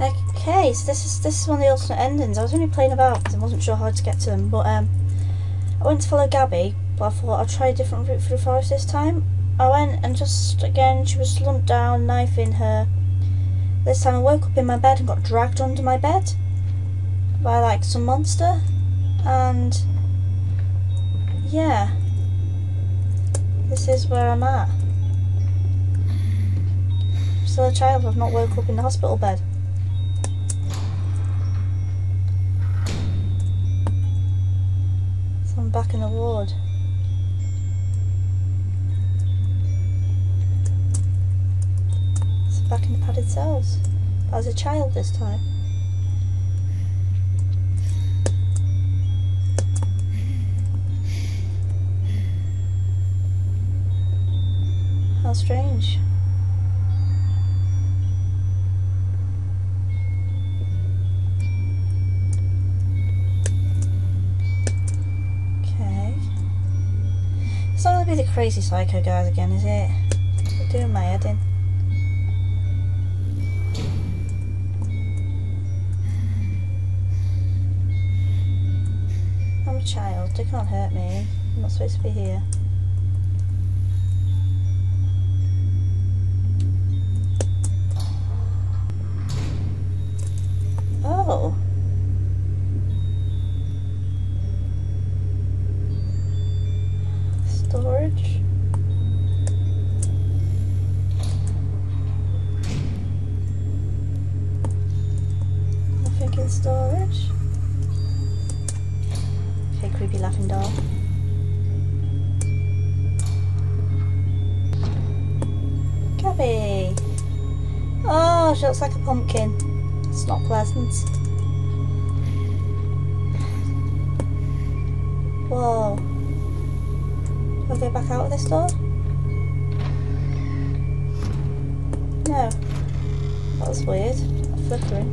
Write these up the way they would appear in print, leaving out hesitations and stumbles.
Okay, so this is one of the alternate endings. I was really playing about because I wasn't sure how to get to them, but I went to follow Gabby, but I thought I'll try a different route through the forest this time. I went and just again she was slumped down, knife in her. This time I woke up in my bed and got dragged under my bed by like some monster, and yeah, this is where I'm at. I'm still a child, I've not woke up in the hospital bed. So I'm back in the ward. So back in the padded cells, but as a child this time. How strange. Okay. It's not going to be the crazy psycho guys again, is it? They're doing my head in. I'm a child, they can't hurt me. I'm not supposed to be here. Oh. Storage. Nothing in storage. Okay, creepy laughing doll. Gabby. Oh, she looks like a pumpkin. It's not pleasant. Whoa. Will they back out of this door? No. That was weird. That flickering.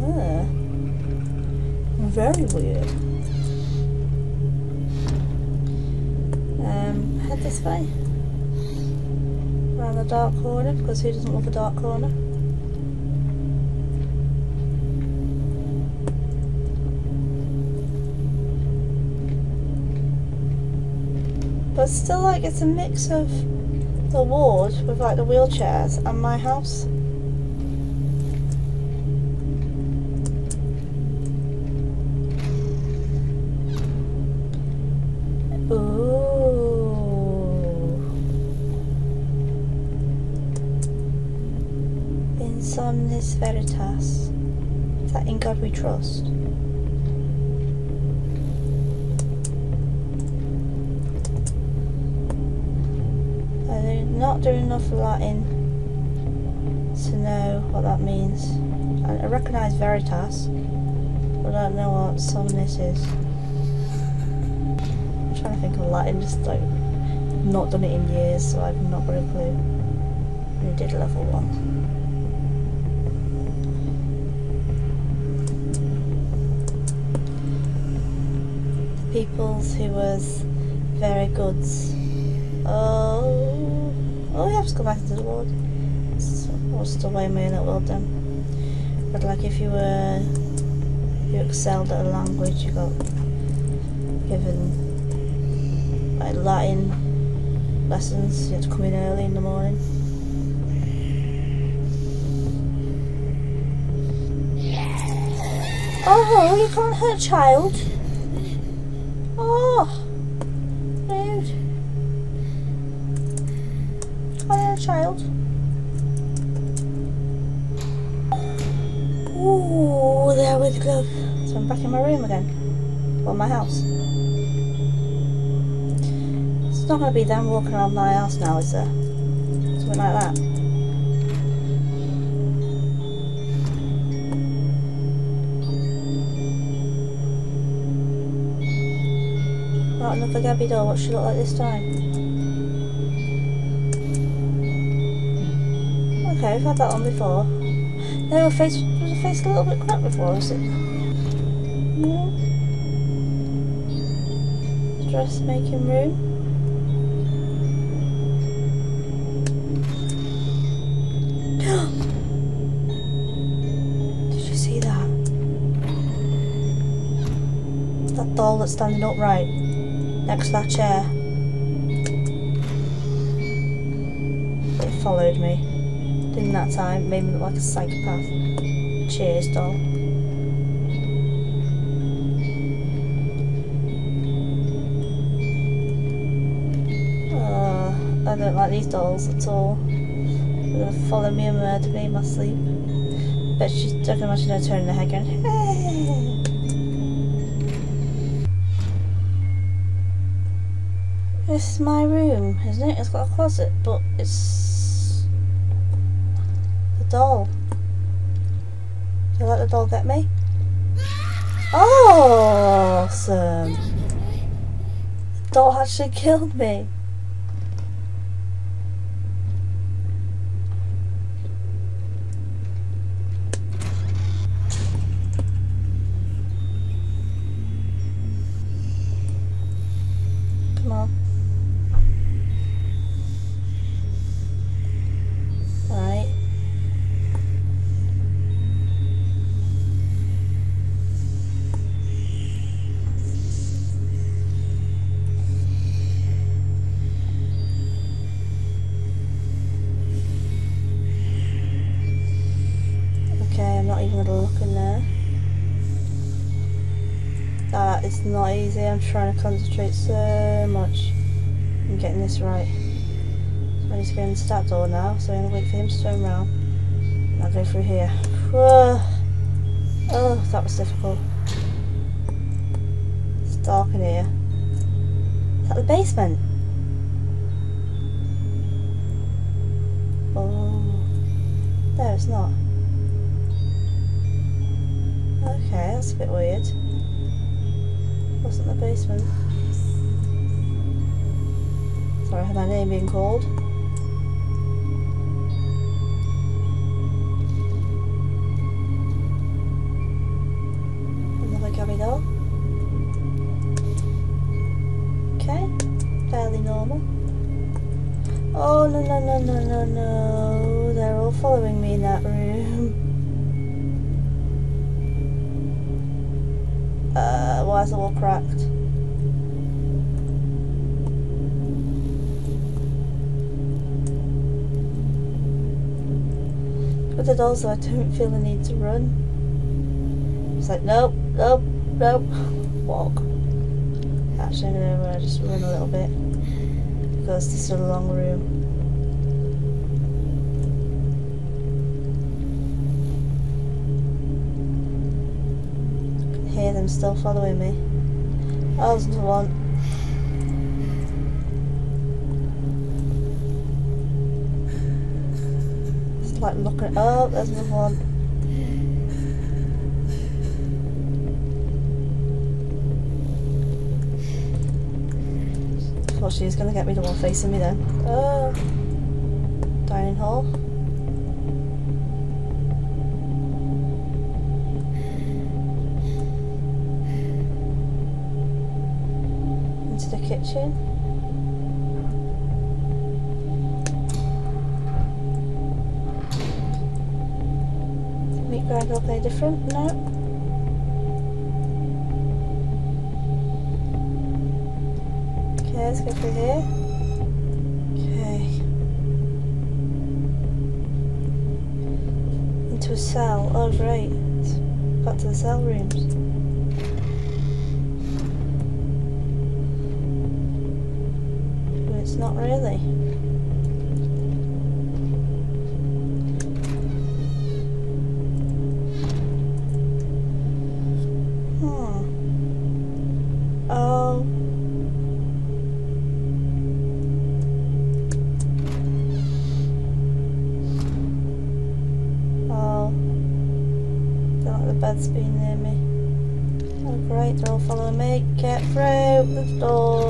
Ugh. Very weird. Head this way. Around the dark corner, because who doesn't love a dark corner? But it's still like it's a mix of the ward with like the wheelchairs and my house. Somnis Veritas, that in God we trust. I do not do enough Latin to know what that means. I recognise Veritas, but I don't know what Somnis is. I'm trying to think of Latin, just like not done it in years, so I've not got a clue. I did level 1. Peoples who was very good. Oh, we have to go back to the world. So, what's the way I'm in that world then? But like if you were, you excelled at a language, you got given like Latin lessons. You had to come in early in the morning. Oh, you can't hurt child. Oh, rude. Hello, child. Ooh, there with the glove. So I'm back in my room again. Well, my house. It's not going to be them walking around my house now, is there? Something like that. Right, another Gabby doll, what she look like this time? Okay, we've had that on before. No, her face a little bit crap before, was it? No. Dressmaking room. towel that's standing upright next to that chair. It followed me, didn't that time? Made me look like a psychopath. Cheers, doll. I don't like these dolls at all. They're gonna follow me and murder me in my sleep. Bet she's, I can imagine her turning her head going, hey! This is my room, isn't it? It's got a closet, but it's the doll. Do you let the doll get me? Awesome! The doll actually killed me. It's not easy, I'm trying to concentrate so much on getting this right. So I need to go into that door now, so I'm going to wait for him to turn around. And I'll go through here. Whoa. Oh, that was difficult. It's dark in here. Is that the basement? Oh, no, it's not. Okay, that's a bit weird. Wasn't the basement. Sorry, I had my name being called. Another Gabby doll. Okay, fairly normal. Oh no no no no no no! They're all following me in that room. Why is the wall cracked? With the dolls though, I don't feel the need to run. It's like, nope, nope, nope. Walk. Actually, I'm going to just run a little bit. Because this is a long room. Them still following me. Oh, there's another one. It's like looking up. Oh, there's another one. Thought she was going to get me, the one facing me then. Oh, dining hall. The kitchen. Meat grinder will play different? No. Okay, let's go through here. Okay. Into a cell. Oh great. Back to the cell rooms. Not really. Oh. Oh. Don't let the beds be near me. Oh great, they're all following me. Get through the door.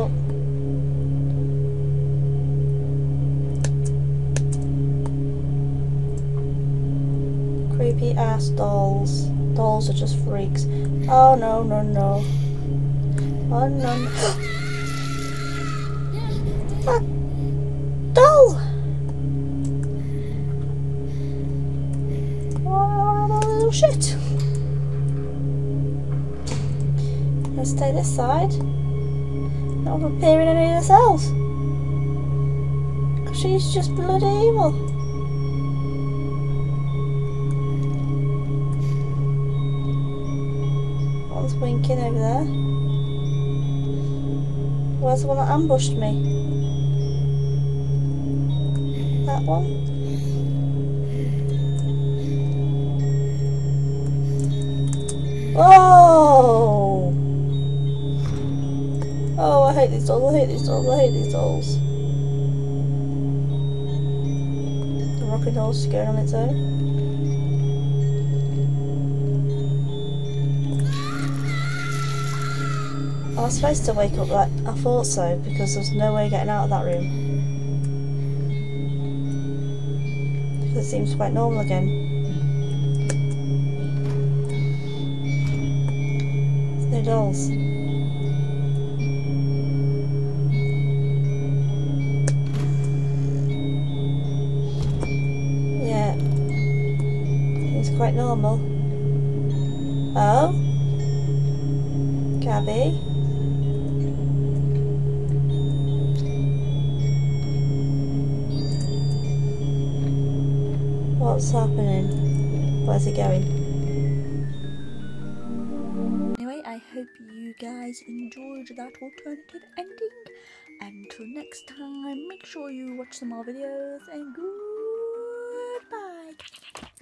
Creepy ass dolls. Dolls are just freaks. Oh no no no. Oh no. Ah, doll. Oh little shit. let's take this side. And I'm appearing in anything else. Because she's just bloody evil. One's winking over there. Where's the one that ambushed me? That one? Oh! Oh, I hate these dolls, I hate these dolls, I hate these dolls. The rocking doll's just going on its own. I was supposed to wake up like I thought so, because there's no way getting out of that room. Because it seems quite normal again. Dolls. Yeah, it's quite normal. Oh, Gabby. What's happening? Where's it going? Guys, enjoyed that alternative ending, and until next time, make sure you watch some more videos, and goodbye.